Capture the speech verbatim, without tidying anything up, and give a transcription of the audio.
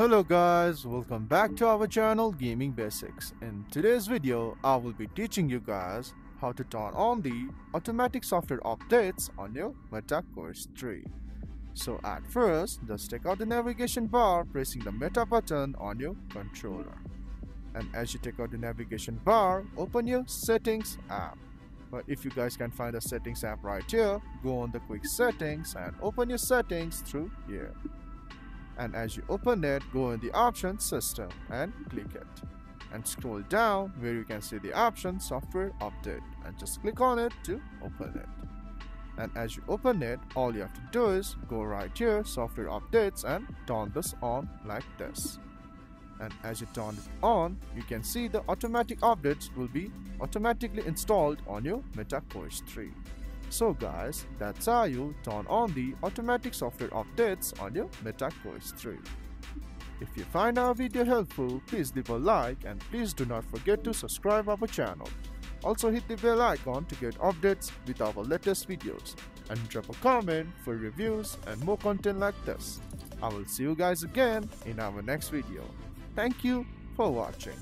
Hello guys, welcome back to our channel Gaming Basics. In today's video, I will be teaching you guys how to turn on the automatic software updates on your Meta Quest three. So at first, just take out the navigation bar pressing the Meta button on your controller. And as you take out the navigation bar, open your Settings app. But if you guys can find the Settings app right here, go on the quick settings and open your settings through here. And as you open it, go in the option system and click it. And scroll down where you can see the option software update and just click on it to open it. And as you open it, all you have to do is go right here, software updates, and turn this on like this. And as you turn it on, you can see the automatic updates will be automatically installed on your Meta Quest three. So guys, that's how you turn on the automatic software updates on your Meta Quest three. If you find our video helpful, please leave a like and please do not forget to subscribe our channel. Also hit the bell icon to get updates with our latest videos and drop a comment for reviews and more content like this. I will see you guys again in our next video. Thank you for watching.